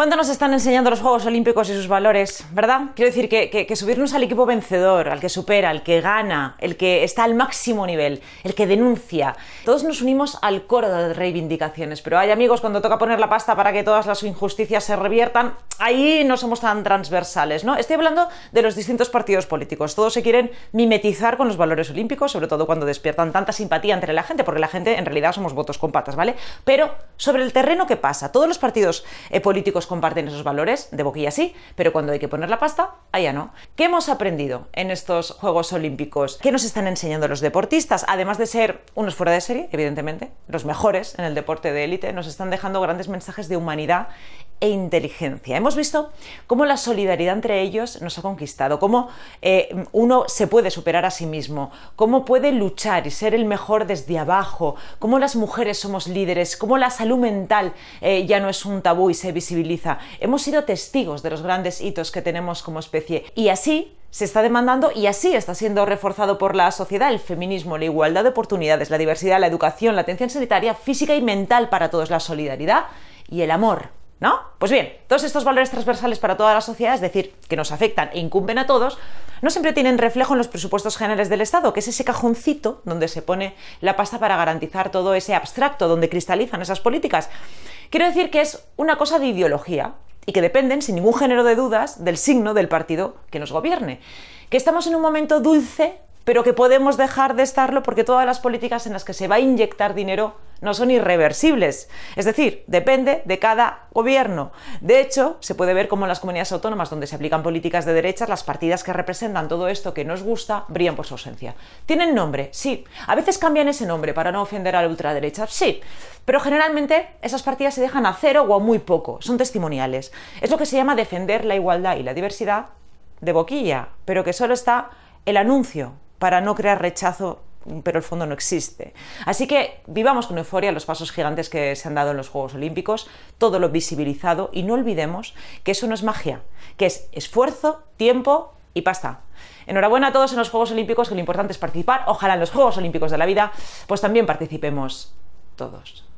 ¿Cuánto nos están enseñando los Juegos Olímpicos y sus valores, verdad? Quiero decir que subirnos al equipo vencedor, al que supera, al que gana, el que está al máximo nivel, el que denuncia. Todos nos unimos al coro de reivindicaciones, pero hay amigos, cuando toca poner la pasta para que todas las injusticias se reviertan, ahí no somos tan transversales, ¿no? Estoy hablando de los distintos partidos políticos. Todos se quieren mimetizar con los valores olímpicos, sobre todo cuando despiertan tanta simpatía entre la gente, porque la gente en realidad somos votos con patas, ¿vale? Pero sobre el terreno, ¿qué pasa? Todos los partidos políticos comparten esos valores, de boquilla sí, pero cuando hay que poner la pasta, allá no. ¿Qué hemos aprendido en estos Juegos Olímpicos? ¿Qué nos están enseñando los deportistas? Además de ser unos fuera de serie, evidentemente, los mejores en el deporte de élite, nos están dejando grandes mensajes de humanidad e inteligencia. Hemos visto cómo la solidaridad entre ellos nos ha conquistado, cómo uno se puede superar a sí mismo, cómo puede luchar y ser el mejor desde abajo, cómo las mujeres somos líderes, cómo la salud mental ya no es un tabú y se visibiliza. Hemos sido testigos de los grandes hitos que tenemos como especie y así se está demandando y así está siendo reforzado por la sociedad el feminismo, la igualdad de oportunidades, la diversidad, la educación, la atención sanitaria, física y mental para todos, la solidaridad y el amor, ¿no? Pues bien, todos estos valores transversales para toda la sociedad, es decir, que nos afectan e incumben a todos, no siempre tienen reflejo en los presupuestos generales del Estado, que es ese cajoncito donde se pone la pasta para garantizar todo ese abstracto, donde cristalizan esas políticas. Quiero decir que es una cosa de ideología y que dependen, sin ningún género de dudas, del signo del partido que nos gobierne. Que estamos en un momento dulce, pero que podemos dejar de estarlo porque todas las políticas en las que se va a inyectar dinero no son irreversibles. Es decir, depende de cada gobierno. De hecho, se puede ver cómo en las comunidades autónomas donde se aplican políticas de derechas, las partidas que representan todo esto que nos gusta brillan por su ausencia. ¿Tienen nombre? Sí. ¿A veces cambian ese nombre para no ofender a la ultraderecha? Sí. Pero generalmente esas partidas se dejan a cero o a muy poco. Son testimoniales. Es lo que se llama defender la igualdad y la diversidad de boquilla, pero que solo está el anuncio para no crear rechazo, pero el fondo no existe. Así que vivamos con euforia los pasos gigantes que se han dado en los Juegos Olímpicos, todo lo visibilizado, y no olvidemos que eso no es magia, que es esfuerzo, tiempo y pasta. Enhorabuena a todos en los Juegos Olímpicos, que lo importante es participar. Ojalá en los Juegos Olímpicos de la vida pues también participemos todos.